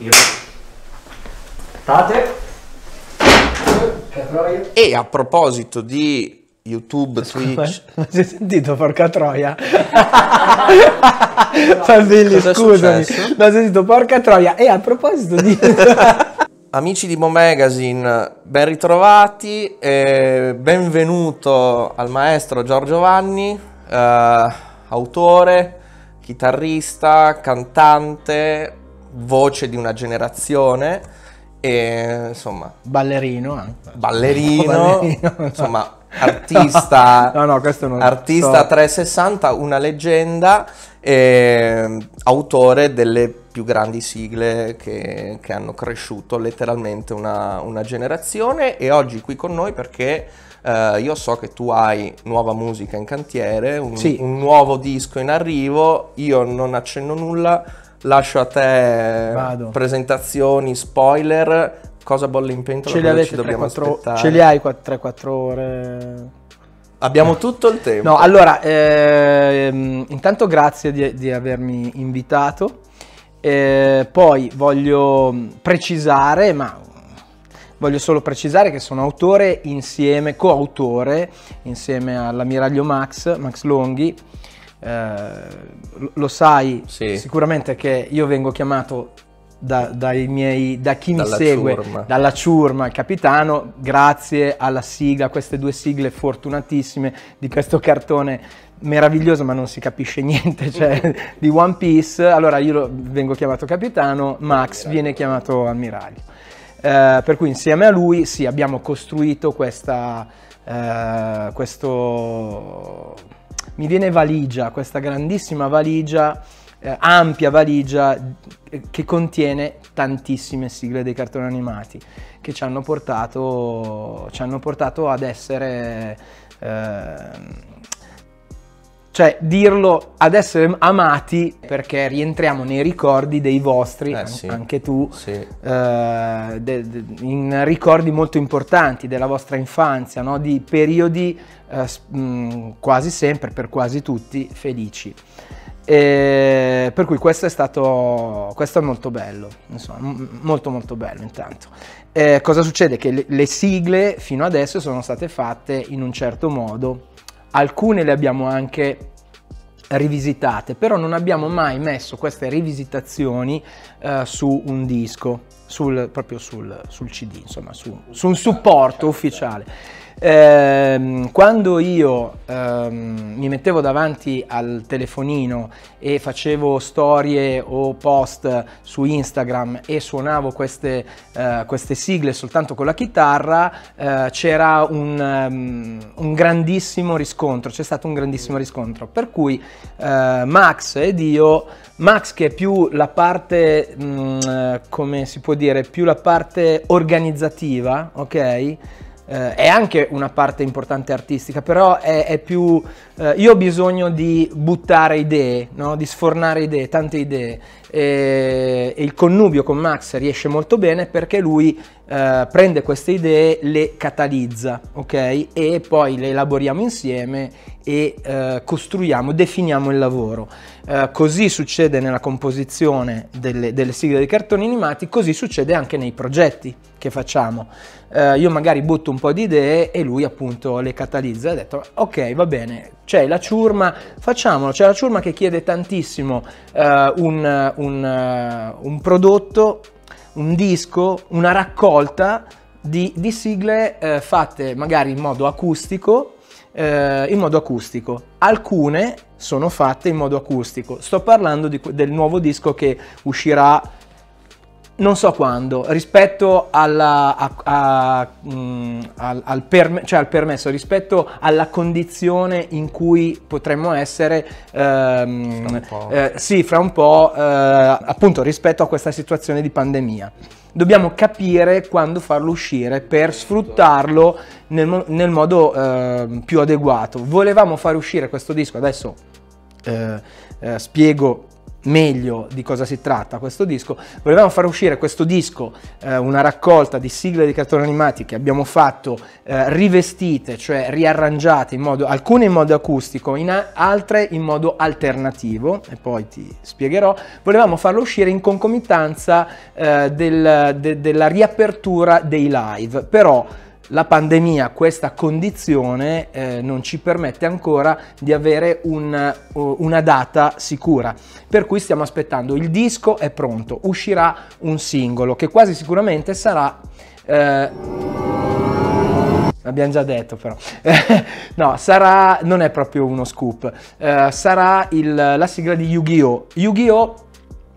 Io. Tate. E a proposito di YouTube, Twitch... Non si è sentito, porca troia? Fabilli, scusami. Non si è sentito, porca troia. E a proposito di... Amici di Boh Magazine, ben ritrovati. E benvenuto al maestro Giorgio Vanni, autore, chitarrista, cantante, voce di una generazione... E insomma, ballerino anche. Ballerino, insomma, artista, no, questo non artista so. 360, una leggenda, autore delle più grandi sigle che hanno cresciuto letteralmente una generazione. E oggi qui con noi perché io so che tu hai nuova musica in cantiere, un nuovo disco in arrivo. Io non accenno nulla. Lascio a te presentazioni, spoiler, cosa bolle in pentola, ce li hai 3-4 ore? Abbiamo tutto il tempo. No, allora, intanto grazie di avermi invitato, poi voglio solo precisare che sono autore insieme, coautore, insieme all'ammiraglio Max Longhi. Lo sai sicuramente che io vengo chiamato da chi mi segue, dalla ciurma, il capitano, grazie alla sigla, queste due sigle fortunatissime di questo cartone meraviglioso, ma non si capisce niente, cioè, di One Piece. Allora io vengo chiamato capitano, Max viene chiamato ammiraglio, per cui insieme a lui abbiamo costruito questa grandissima valigia, ampia valigia che contiene tantissime sigle dei cartoni animati che ci hanno portato ad essere, ad essere amati, perché rientriamo nei ricordi dei vostri, anche tu, in ricordi molto importanti della vostra infanzia, no? Di periodi... quasi sempre, per quasi tutti, felici, e per cui questo è molto bello, insomma, molto molto bello. Intanto cosa succede? Che le sigle fino adesso sono state fatte in un certo modo, alcune le abbiamo anche rivisitate, però non abbiamo mai messo queste rivisitazioni su un disco, proprio sul CD, insomma, su un supporto ufficiale. Quando io mi mettevo davanti al telefonino e facevo storie o post su Instagram e suonavo queste sigle soltanto con la chitarra, c'era un grandissimo riscontro, c'è stato un grandissimo riscontro, per cui Max ed io, Max che è più la parte, come si può dire, più la parte organizzativa, ok? È anche una parte importante artistica, però è più... io ho bisogno di buttare idee, no? Di sfornare idee, tante idee, e il connubio con Max riesce molto bene perché lui prende queste idee, le catalizza, ok? E poi le elaboriamo insieme e costruiamo, definiamo il lavoro. Così succede nella composizione delle sigle dei cartoni animati, così succede anche nei progetti che facciamo. Io magari butto un po' di idee e lui appunto le catalizza e ha detto ok, va bene, c'è la ciurma, facciamolo, c'è la ciurma che chiede tantissimo un prodotto, un disco, una raccolta di sigle fatte magari in modo acustico, alcune sono fatte in modo acustico, sto parlando del nuovo disco che uscirà non so quando, rispetto al permesso, rispetto alla condizione in cui potremmo essere fra un po', appunto rispetto a questa situazione di pandemia. Dobbiamo capire quando farlo uscire per sfruttarlo nel modo più adeguato. Volevamo far uscire questo disco, adesso spiego meglio di cosa si tratta questo disco. Volevamo far uscire questo disco, una raccolta di sigle di cartoni animati che abbiamo fatto rivestite, cioè riarrangiate, in modo, alcune in modo acustico, altre in modo alternativo, e poi ti spiegherò. Volevamo farlo uscire in concomitanza della riapertura dei live, però la pandemia, questa condizione, non ci permette ancora di avere una data sicura, per cui stiamo aspettando. Il disco è pronto, uscirà un singolo che quasi sicuramente sarà... Abbiamo già detto però, no, sarà, non è proprio uno scoop, sarà la sigla di Yu-Gi-Oh! Yu-Gi-Oh!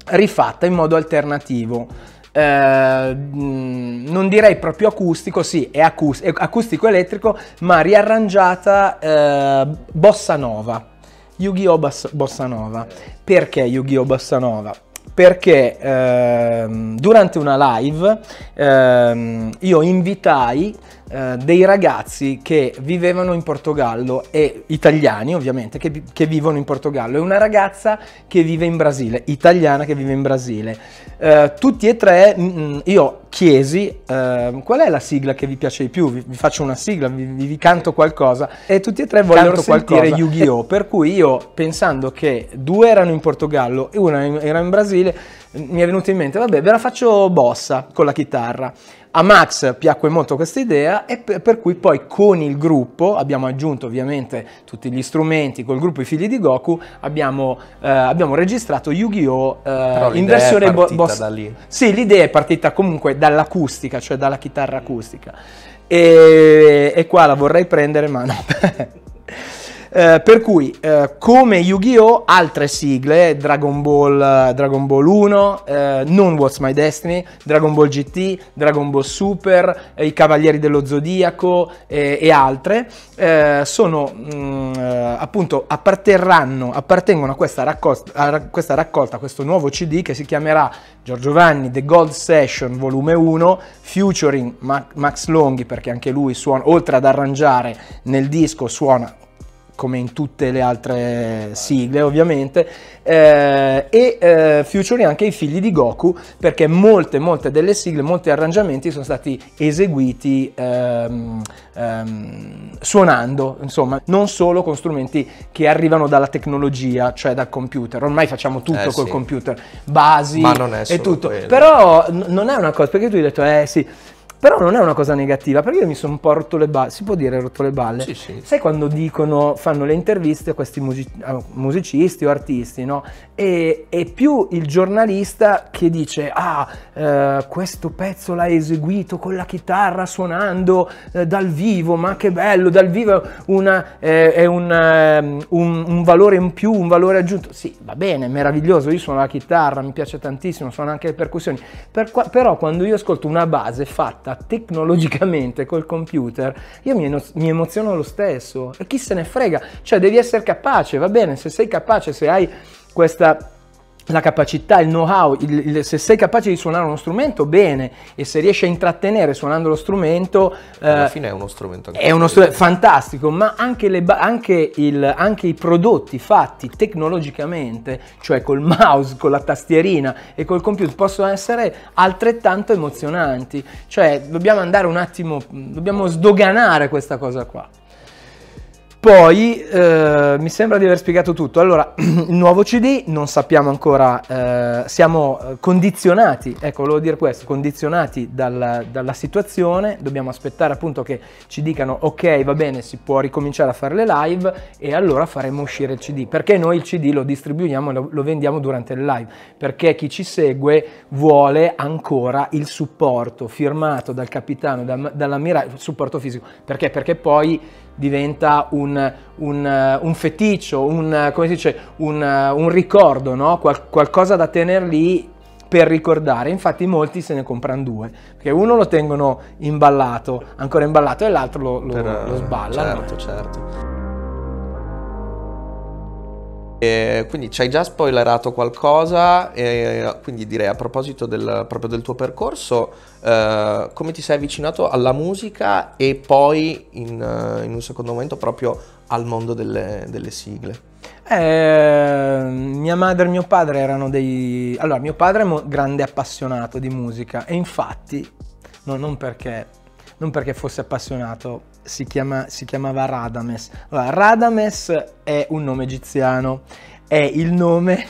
Rifatta in modo alternativo. Non direi proprio acustico, sì, è acustico elettrico, ma riarrangiata bossa nova. Yu-Gi-Oh! Bossa nova. Perché Yu-Gi-Oh! Bossa nova? Perché durante una live io invitai dei ragazzi che vivevano in Portogallo, e italiani ovviamente che vivono in Portogallo, e una ragazza che vive in Brasile, italiana che vive in Brasile. Tutti e tre io chiesi qual è la sigla che vi piace di più, vi faccio una sigla, vi canto qualcosa, e tutti e tre vogliono sentire Yu-Gi-Oh! Per cui io, pensando che due erano in Portogallo e una era in Brasile, mi è venuto in mente, vabbè, ve la faccio bossa con la chitarra. A Max piacque molto questa idea, e per cui poi con il gruppo abbiamo aggiunto ovviamente tutti gli strumenti, col gruppo I Figli di Goku abbiamo registrato Yu-Gi-Oh! In versione bossa. Sì, l'idea è partita comunque dall'acustica, cioè dalla chitarra acustica, e qua la vorrei prendere ma no. Per cui, come Yu-Gi-Oh!, altre sigle, Dragon Ball 1, Non What's My Destiny, Dragon Ball GT, Dragon Ball Super, i Cavalieri dello Zodiaco e altre, sono appunto, appartengono a questa raccolta, a questo nuovo CD che si chiamerà Giorgio Vanni The Gold Session Volume 1, featuring Max Longhi, perché anche lui suona, oltre ad arrangiare nel disco, suona come in tutte le altre sigle ovviamente, featuring anche I Figli di Goku, perché molte delle sigle, molti arrangiamenti sono stati eseguiti suonando, insomma, non solo con strumenti che arrivano dalla tecnologia, cioè dal computer. Ormai facciamo tutto col computer, basi e tutto, quello. Però non è una cosa, perché tu hai detto sì, però non è una cosa negativa, perché io mi sono un po' rotto le balle, si può dire rotto le balle? Sì, sì. Sai quando dicono, fanno le interviste a questi musicisti o artisti, no? E più il giornalista che dice, questo pezzo l'ha eseguito con la chitarra suonando dal vivo, ma che bello, dal vivo è un valore in più, un valore aggiunto. Sì, va bene, meraviglioso, io suono la chitarra, mi piace tantissimo, suono anche le percussioni, però quando io ascolto una base fatta tecnologicamente col computer, io mi emoziono lo stesso, e chi se ne frega, cioè devi essere capace, va bene, se sei capace, se hai la capacità, il know-how, se sei capace di suonare uno strumento bene, e se riesci a intrattenere suonando lo strumento, alla fine è uno strumento anche fantastico, ma anche i prodotti fatti tecnologicamente, cioè col mouse, con la tastierina e col computer, possono essere altrettanto emozionanti, cioè dobbiamo andare un attimo, dobbiamo sdoganare questa cosa qua. Poi mi sembra di aver spiegato tutto. Allora, il nuovo CD non sappiamo ancora, siamo condizionati, ecco, volevo dire questo, condizionati dalla situazione, dobbiamo aspettare appunto che ci dicano ok, va bene, si può ricominciare a fare le live, e allora faremo uscire il CD, perché noi il CD lo distribuiamo e lo vendiamo durante le live, perché chi ci segue vuole ancora il supporto firmato dal capitano, dall'ammiraglio, supporto fisico, perché poi diventa un feticcio, come si dice, un ricordo, no? Qualcosa da tenere lì per ricordare. Infatti molti se ne comprano due, perché uno lo tengono imballato, ancora imballato, e l'altro lo sballano. Certo, certo. Quindi ci hai già spoilerato qualcosa, quindi direi, a proposito proprio del tuo percorso, come ti sei avvicinato alla musica e poi in un secondo momento proprio al mondo delle sigle? Mia madre e mio padre erano dei... Allora, mio padre è un grande appassionato di musica e infatti, no, non perché fosse appassionato, si chiamava Radames. Allora, Radames è un nome egiziano, è il nome,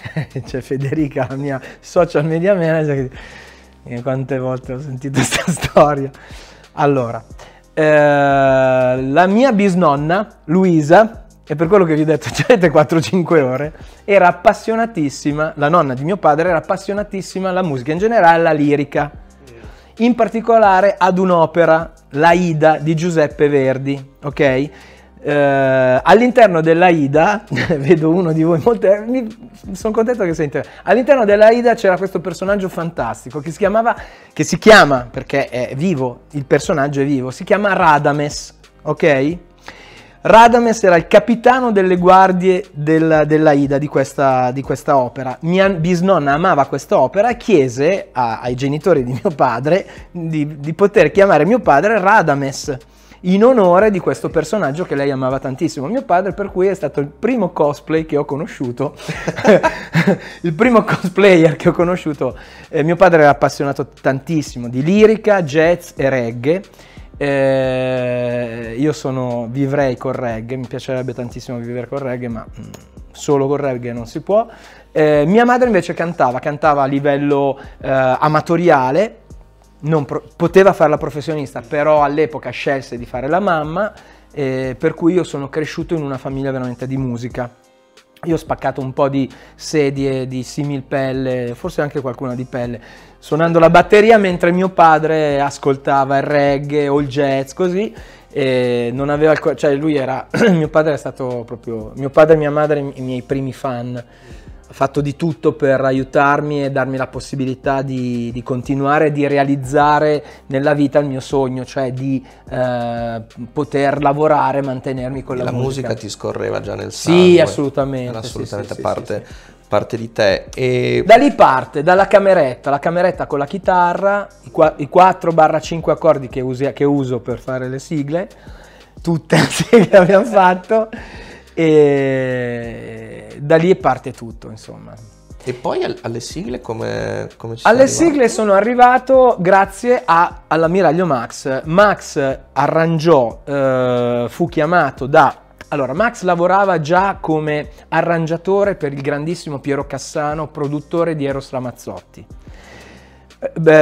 cioè Federica, la mia social media manager, quante volte ho sentito questa storia. Allora, la mia bisnonna, Luisa, e per quello che vi ho detto, ci avete 4-5 ore, era appassionatissima, la nonna di mio padre era appassionatissima alla musica, in generale alla lirica, in particolare ad un'opera, l'Aida di Giuseppe Verdi, ok? All'interno dell'Aida, vedo uno di voi, sono contento che sei interessato, all'interno dell'Aida c'era questo personaggio fantastico che si chiama, perché è vivo, il personaggio è vivo, si chiama Radames, ok? Radames era il capitano delle guardie dell'Aida di questa opera. Mia bisnonna amava questa opera e chiese ai genitori di mio padre di poter chiamare mio padre Radames in onore di questo personaggio che lei amava tantissimo. Mio padre, per cui, è stato il primo cosplay che ho conosciuto, il primo cosplayer che ho conosciuto. Mio padre era appassionato tantissimo di lirica, jazz e reggae. Io vivrei col reggae, mi piacerebbe tantissimo vivere col reggae, ma solo col reggae non si può. Mia madre invece cantava a livello amatoriale, non poteva fare la professionista, però all'epoca scelse di fare la mamma, per cui io sono cresciuto in una famiglia veramente di musica. Io ho spaccato un po' di sedie, di similpelle, forse anche qualcuna di pelle, suonando la batteria mentre mio padre ascoltava il reggae o il jazz, così, e non aveva... Cioè lui era... mio padre è stato proprio... Mio padre e mia madre, i miei primi fan, ha fatto di tutto per aiutarmi e darmi la possibilità di continuare, di realizzare nella vita il mio sogno, cioè di poter lavorare, mantenermi con la musica. La musica ti scorreva già nel sangue. Sì, assolutamente. Era assolutamente parte di te. E... Da lì parte, dalla cameretta. La cameretta con la chitarra, i 4-5 accordi che uso per fare le sigle, tutte le che abbiamo fatto. E da lì parte tutto, insomma. E poi alle sigle come ci sei arrivato? Alle sigle sono arrivato grazie all'ammiraglio Max. Max arrangiò, fu chiamato da... Allora, Max lavorava già come arrangiatore per il grandissimo Piero Cassano, produttore di Eros Ramazzotti.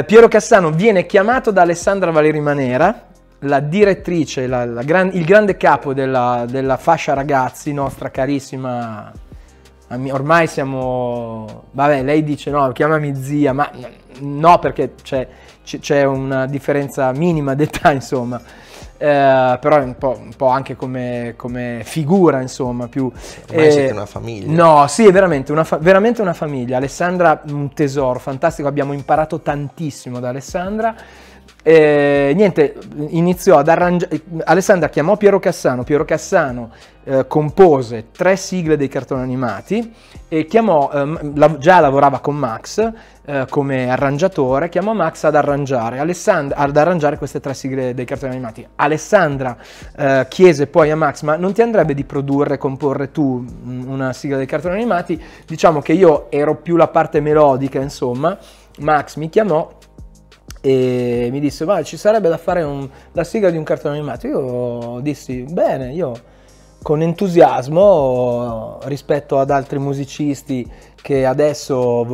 Piero Cassano viene chiamato da Alessandra Valeri Manera, la direttrice, il grande capo della fascia ragazzi, nostra carissima, ormai siamo, vabbè, lei dice no, chiamami zia, ma no, perché c'è una differenza minima d'età, insomma, però è un po' anche come figura, insomma, più... Ormai siete una famiglia. No, sì, è veramente una famiglia. Alessandra, un tesoro, fantastico, abbiamo imparato tantissimo da Alessandra. Niente, iniziò ad arrangiare. Alessandra chiamò Piero Cassano compose 3 sigle dei cartoni animati e chiamò, già lavorava con Max come arrangiatore, chiamò Max ad arrangiare queste 3 sigle dei cartoni animati. Alessandra chiese poi a Max: ma non ti andrebbe di produrre e comporre tu una sigla dei cartoni animati? Diciamo che io ero più la parte melodica, insomma. Max mi chiamò e mi disse: ma ci sarebbe da fare la sigla di un cartone animato. Io dissi: bene, io con entusiasmo, rispetto ad altri musicisti che adesso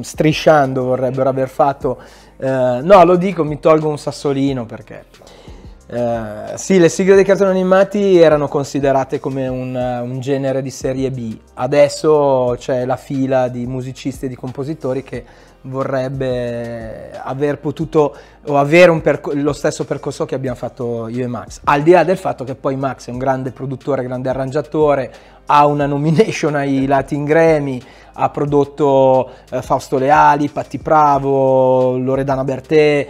strisciando vorrebbero aver fatto, no, lo dico, mi tolgo un sassolino, perché sì, le sigle dei cartoni animati erano considerate come un genere di serie B. Adesso c'è la fila di musicisti e di compositori che vorrebbe aver potuto o avere lo stesso percorso che abbiamo fatto io e Max, al di là del fatto che poi Max è un grande produttore, grande arrangiatore, ha una nomination ai Latin Grammy, ha prodotto Fausto Leali, Patti Pravo, Loredana Bertè,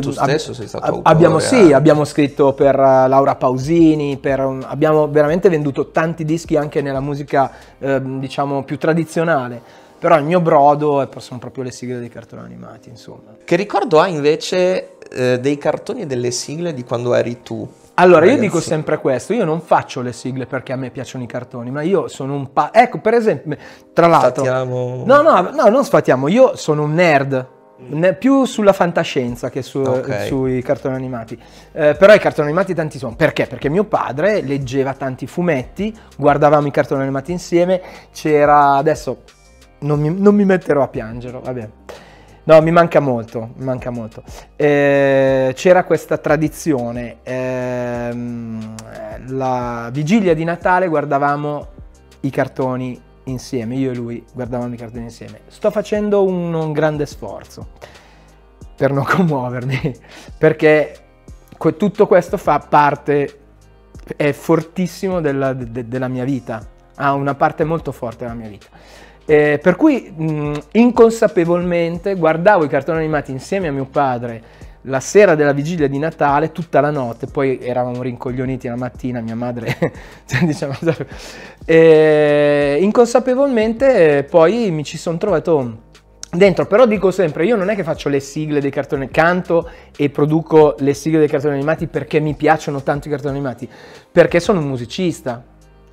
tu stesso sei stato autore, abbiamo scritto per Laura Pausini, abbiamo veramente venduto tanti dischi anche nella musica diciamo più tradizionale. Però il mio brodo sono proprio le sigle dei cartoni animati, insomma. Che ricordo hai invece dei cartoni e delle sigle di quando eri tu? Allora, ragazzi, io dico sempre questo, io non faccio le sigle perché a me piacciono i cartoni, ma io sono un ecco, per esempio, tra l'altro... Sfatiamo... No, non sfatiamo, io sono un nerd, più sulla fantascienza che su, sui cartoni animati. Però i cartoni animati tanti sono. Perché? Perché mio padre leggeva tanti fumetti, guardavamo i cartoni animati insieme, c'era... Adesso non mi metterò a piangere, vabbè. No, mi manca molto. C'era questa tradizione, la vigilia di Natale guardavamo i cartoni insieme, io e lui guardavamo i cartoni insieme. Sto facendo un grande sforzo per non commuovermi, perché tutto questo fa parte, è fortissimo della mia vita, ha una parte molto forte della mia vita. Per cui inconsapevolmente guardavo i cartoni animati insieme a mio padre la sera della vigilia di Natale tutta la notte, poi eravamo rincoglioniti la mattina, mia madre cioè, diciamo, inconsapevolmente poi mi ci sono trovato dentro. Però dico sempre, io non è che faccio le sigle dei cartoni, canto e produco le sigle dei cartoni animati perché mi piacciono tanto i cartoni animati, perché sono un musicista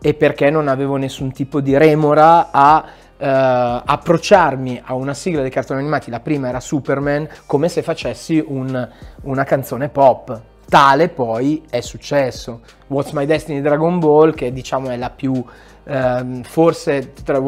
e perché non avevo nessun tipo di remora a approcciarmi a una sigla dei cartoni animati. La prima era Superman, come se facessi una canzone pop. Tale poi è successo. What's My Destiny Dragon Ball, che diciamo è la più forse tra,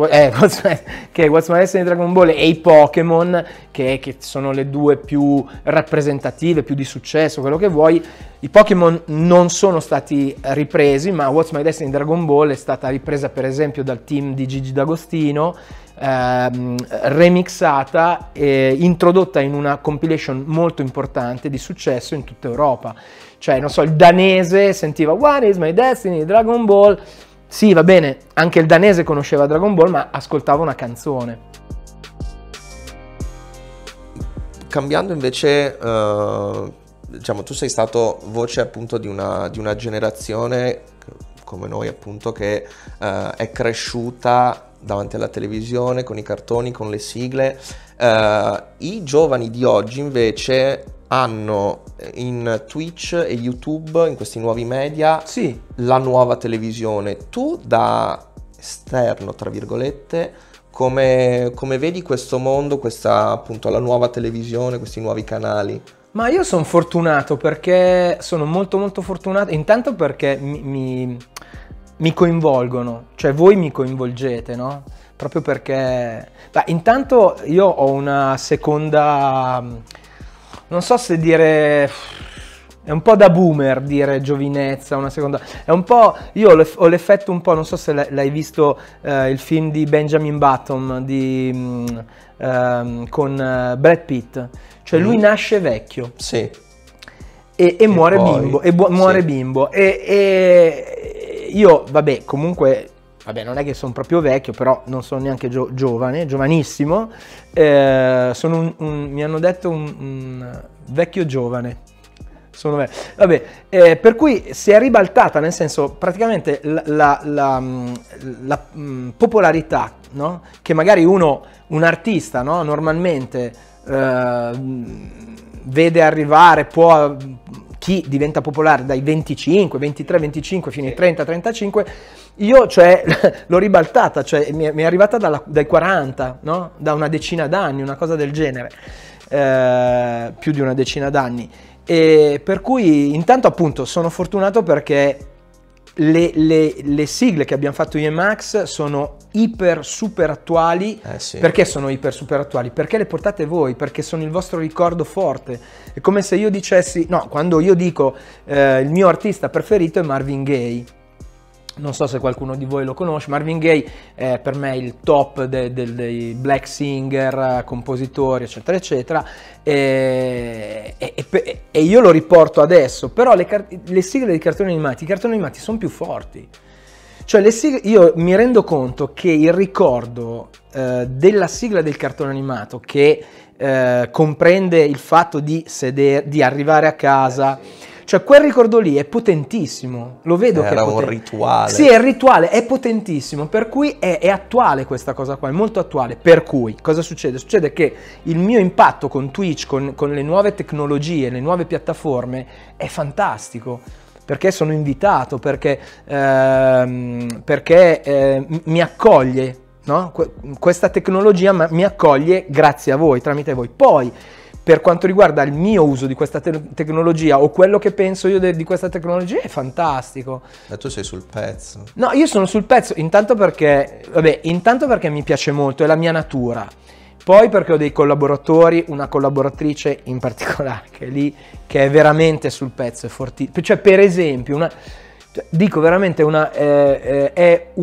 che What's My Destiny Dragon Ball e i Pokemon che sono le due più rappresentative, più di successo, quello che vuoi. I Pokemon non sono stati ripresi, ma What's My Destiny Dragon Ball è stata ripresa per esempio dal team di Gigi D'Agostino, remixata e introdotta in una compilation molto importante di successo in tutta Europa. Cioè, non so, il danese sentiva What is my destiny? Dragon Ball. Sì, va bene, anche il danese conosceva Dragon Ball, ma ascoltava una canzone. Cambiando invece, diciamo, tu sei stato voce appunto di una generazione come noi appunto che è cresciuta davanti alla televisione, con i cartoni, con le sigle. I giovani di oggi invece hanno in Twitch e YouTube, in questi nuovi media, sì, la nuova televisione. Tu da esterno, tra virgolette, come vedi questo mondo, questa appunto la nuova televisione, questi nuovi canali? Ma io sono fortunato, perché sono molto fortunato, intanto perché mi coinvolgono, cioè voi mi coinvolgete, no? Proprio perché... Beh, intanto io ho una seconda... non so se dire... è un po' da boomer dire giovinezza, una seconda... è un po'... io ho l'effetto un po'... non so se l'hai visto il film di Benjamin Button con Brad Pitt. Cioè lui nasce vecchio. Sì. E muore poi, bimbo. E muore bimbo. Io, vabbè, comunque, vabbè, non è che sono proprio vecchio, però non sono neanche giovanissimo, sono mi hanno detto un vecchio giovane, sono vecchio. Vabbè, per cui si è ribaltata, nel senso, praticamente la popolarità, no? Che magari un artista, no? Normalmente vede arrivare, può... chi diventa popolare dai 25, 23, 25 fino ai 30, 35, io cioè l'ho ribaltata, cioè mi è arrivata dai 40, no? Da una decina d'anni, una cosa del genere, più di una decina d'anni. E per cui intanto appunto sono fortunato perché le sigle che abbiamo fatto io e Max sono iper super attuali. Sì. Perché sono iper super attuali? Perché le portate voi, perché sono il vostro ricordo forte. È come se io dicessi, no, quando io dico il mio artista preferito è Marvin Gaye, non so se qualcuno di voi lo conosce. Marvin Gaye è per me il top dei black singer, compositori eccetera eccetera, e io lo riporto adesso. Però le sigle dei cartoni animati, i cartoni animati sono più forti, cioè le sigle, io mi rendo conto che il ricordo della sigla del cartone animato, che comprende il fatto di sedere, di arrivare a casa, cioè quel ricordo lì è potentissimo, lo vedo che era un rituale. Sì, è il rituale, è potentissimo, per cui è attuale questa cosa qua, è molto attuale. Per cui cosa succede? Succede che il mio impatto con Twitch, con le nuove tecnologie, le nuove piattaforme è fantastico. perché sono invitato, perché mi accoglie, no? Questa tecnologia mi accoglie grazie a voi, tramite voi. Poi, per quanto riguarda il mio uso di questa tecnologia o quello che penso io di questa tecnologia, è fantastico. Ma tu sei sul pezzo. No, io sono sul pezzo, intanto perché mi piace molto, è la mia natura. Poi perché ho dei collaboratori, una collaboratrice in particolare che è lì, che è veramente sul pezzo, è fortissima. Cioè, per esempio, è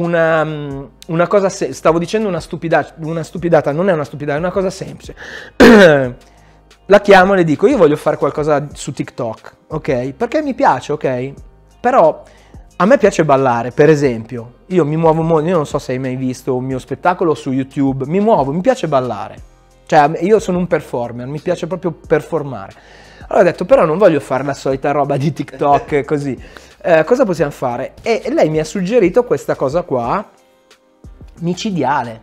una cosa, stavo dicendo una stupidata, non è una stupidata, è una cosa semplice. La chiamo e le dico: io voglio fare qualcosa su TikTok, ok? Perché mi piace, ok? Però a me piace ballare, per esempio. Io mi muovo molto, io non so se hai mai visto un mio spettacolo su YouTube, mi muovo, mi piace ballare. Cioè, io sono un performer, mi piace proprio performare. Allora ho detto, però non voglio fare la solita roba di TikTok così. Cosa possiamo fare? E lei mi ha suggerito questa cosa qua, micidiale.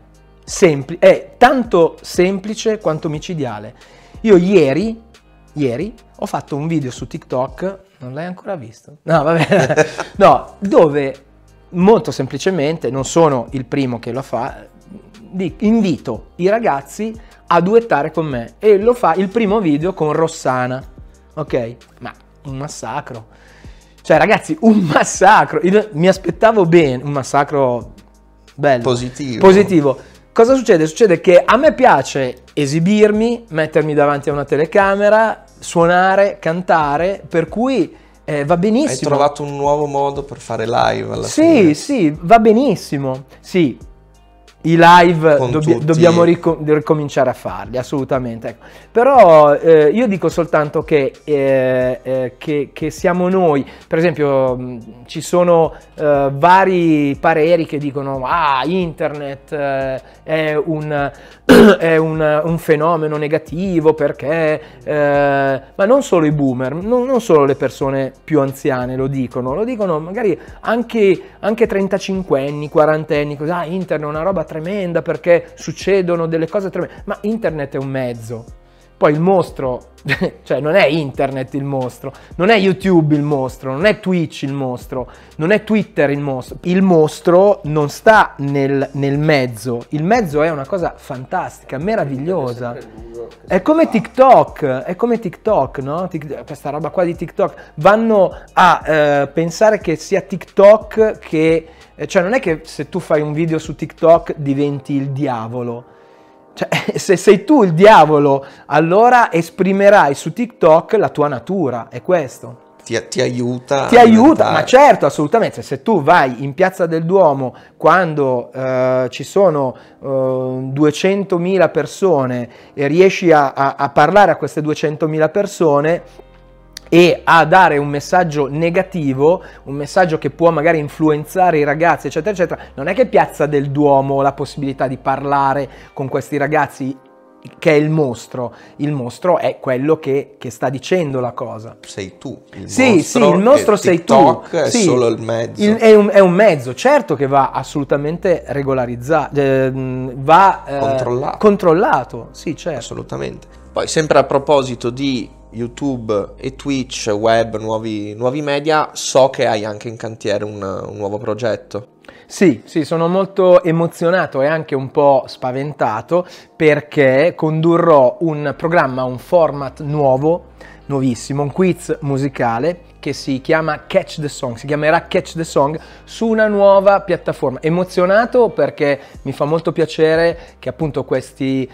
È tanto semplice quanto micidiale. Io ieri ho fatto un video su TikTok, non l'hai ancora visto? No, vabbè, no, dove molto semplicemente, non sono il primo che lo fa, invito i ragazzi a duettare con me e lo fa il primo video con Rossana, ok? Ma un massacro, cioè ragazzi, un massacro, mi aspettavo bene, un massacro bello, positivo. Cosa succede? Succede che a me piace esibirmi, mettermi davanti a una telecamera, suonare, cantare, per cui va benissimo. Hai trovato un nuovo modo per fare live alla fine. Sì, va benissimo. Sì, i live dobbiamo ricominciare a farli, assolutamente. Ecco. Però io dico soltanto che siamo noi. Per esempio ci sono vari pareri che dicono internet è un fenomeno negativo perché... ma non solo i boomer, non solo le persone più anziane lo dicono magari anche 35enni, 40enni, così, internet è una roba tremenda perché succedono delle cose tremende. Ma internet è un mezzo, poi il mostro, cioè non è internet il mostro, non è YouTube il mostro, non è Twitch il mostro, non è Twitter il mostro. Il mostro non sta nel mezzo, il mezzo è una cosa fantastica, meravigliosa, è come TikTok, no? Questa roba qua di TikTok, vanno a pensare che sia TikTok che... Cioè non è che se tu fai un video su TikTok diventi il diavolo. Cioè, se sei tu il diavolo, allora esprimerai su TikTok la tua natura, è questo. Ti aiuta. Ti aiuta, ma certo, assolutamente. Se tu vai in Piazza del Duomo quando ci sono 200.000 persone e riesci a parlare a queste 200.000 persone e a dare un messaggio negativo, un messaggio che può magari influenzare i ragazzi, eccetera, eccetera, non è che Piazza del Duomo ho la possibilità di parlare con questi ragazzi, che è il mostro. Il mostro è quello che sta dicendo la cosa. Sei tu. Sì, il mostro sei tu. TikTok è solo il mezzo. È un mezzo, certo che va assolutamente regolarizzato, va controllato, sì, certo. Assolutamente. Poi sempre a proposito di YouTube e Twitch, web, nuovi media, so che hai anche in cantiere un nuovo progetto. Sì, sono molto emozionato e anche un po' spaventato perché condurrò un programma, un format nuovissimo, un quiz musicale che si chiama Catch the Song, si chiamerà Catch the Song, su una nuova piattaforma. Emozionato perché mi fa molto piacere che appunto questi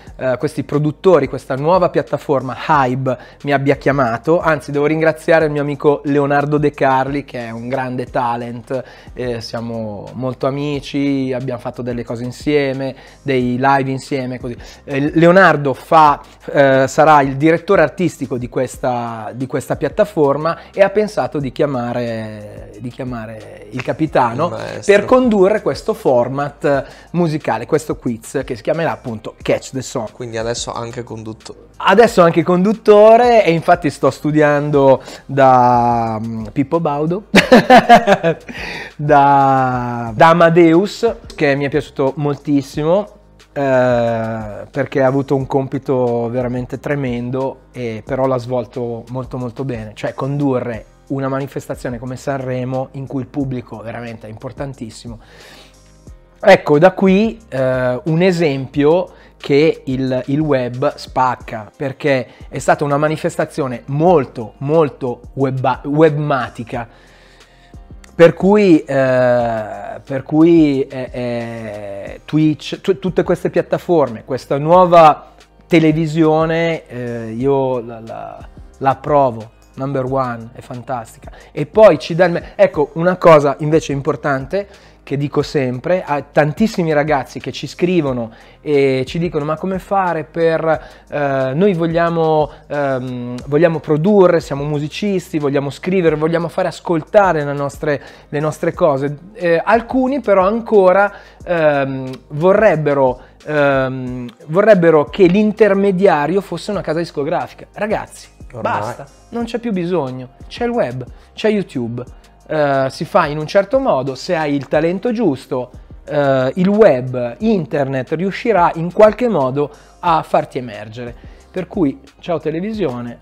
produttori, questa nuova piattaforma Hybe mi abbia chiamato, anzi devo ringraziare il mio amico Leonardo De Carli che è un grande talent, siamo molto amici, abbiamo fatto delle cose insieme, dei live insieme, così. Leonardo sarà il direttore artistico di questa piattaforma e ha pensato di chiamare il capitano per condurre questo format musicale, questo quiz che si chiamerà appunto Catch the Song. Quindi adesso anche conduttore. Adesso anche conduttore, e infatti sto studiando da Pippo Baudo, da Amadeus, che mi è piaciuto moltissimo. Perché ha avuto un compito veramente tremendo, però l'ha svolto molto molto bene, cioè condurre una manifestazione come Sanremo in cui il pubblico veramente è importantissimo. Ecco, da qui un esempio che il web spacca, perché è stata una manifestazione molto molto webmatica, per cui Twitch, tutte queste piattaforme, questa nuova televisione, io la approvo, number one, è fantastica. E poi ci dà il... Ecco, una cosa invece importante che dico sempre a tantissimi ragazzi che ci scrivono e ci dicono: ma come fare per... noi vogliamo produrre, siamo musicisti, vogliamo scrivere, vogliamo fare ascoltare le nostre cose. Alcuni però ancora vorrebbero che l'intermediario fosse una casa discografica. Ragazzi, ormai basta, non c'è più bisogno, c'è il web, c'è YouTube. Si fa in un certo modo, se hai il talento giusto, il web, internet riuscirà in qualche modo a farti emergere. Per cui ciao televisione,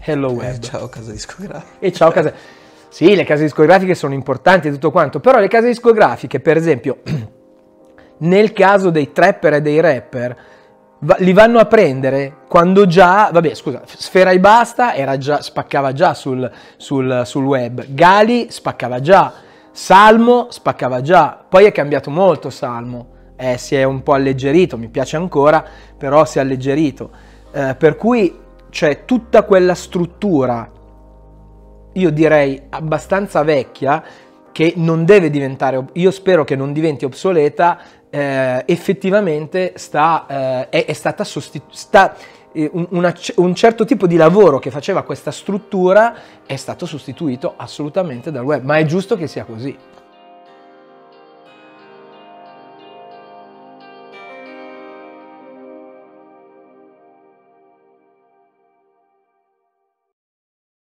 hello web. Ciao casa discografica. E ciao casa... Sì, le case discografiche sono importanti e tutto quanto, però le case discografiche, per esempio, nel caso dei trapper e dei rapper, li vanno a prendere quando già, vabbè scusa, Sfera Ebbasta era già, spaccava già sul web, Gali spaccava già, Salmo spaccava già, poi è cambiato molto Salmo, si è un po' alleggerito, mi piace ancora, però si è alleggerito, per cui c'è tutta quella struttura, io direi abbastanza vecchia, che non deve diventare, io spero che non diventi obsoleta. Effettivamente un certo tipo di lavoro che faceva questa struttura è stato sostituito assolutamente dal web, ma è giusto che sia così.